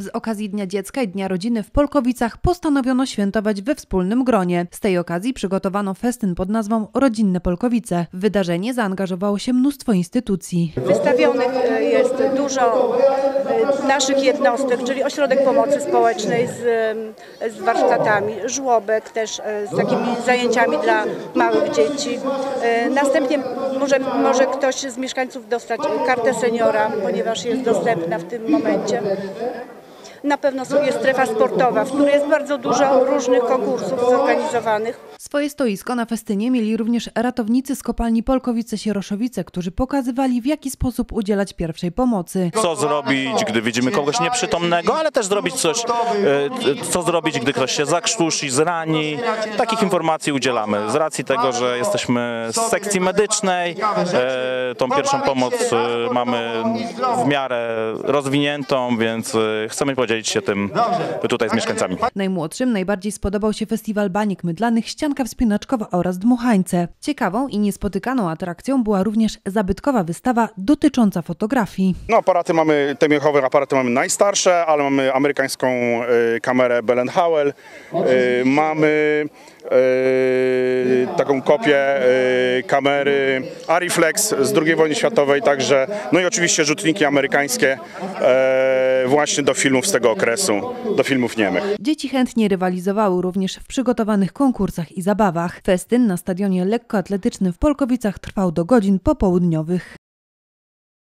Z okazji Dnia Dziecka i Dnia Rodziny w Polkowicach postanowiono świętować we wspólnym gronie. Z tej okazji przygotowano festyn pod nazwą Rodzinne Polkowice. W wydarzenie zaangażowało się mnóstwo instytucji. Wystawionych jest dużo naszych jednostek, czyli Ośrodek Pomocy Społecznej z warsztatami, żłobek też z takimi zajęciami dla małych dzieci. Następnie może ktoś z mieszkańców dostać kartę seniora, ponieważ jest dostępna w tym momencie. Na pewno jest strefa sportowa, w której jest bardzo dużo różnych konkursów zorganizowanych. Swoje stoisko na festynie mieli również ratownicy z kopalni Polkowice-Sieroszowice, którzy pokazywali, w jaki sposób udzielać pierwszej pomocy. Co zrobić, gdy widzimy kogoś nieprzytomnego, ale też zrobić coś, co zrobić, gdy ktoś się zakrztusi, zrani. Takich informacji udzielamy. Z racji tego, że jesteśmy z sekcji medycznej, tą pierwszą pomoc mamy w miarę rozwiniętą, więc chcemy podzielić się tym tutaj z mieszkańcami. Najmłodszym najbardziej spodobał się festiwal baniek mydlanych, ścianka wspinaczkowa oraz dmuchańce. Ciekawą i niespotykaną atrakcją była również zabytkowa wystawa dotycząca fotografii. No, aparaty mamy, te miechowe aparaty mamy najstarsze, ale mamy amerykańską kamerę Bell and Howell, mamy taką kopię kamery Ariflex z II wojny światowej, także, no i oczywiście rzutniki amerykańskie właśnie do filmów z tego okresu, do filmów niemych. Dzieci chętnie rywalizowały również w przygotowanych konkursach i zabawach. Festyn na stadionie lekkoatletycznym w Polkowicach trwał do godzin popołudniowych.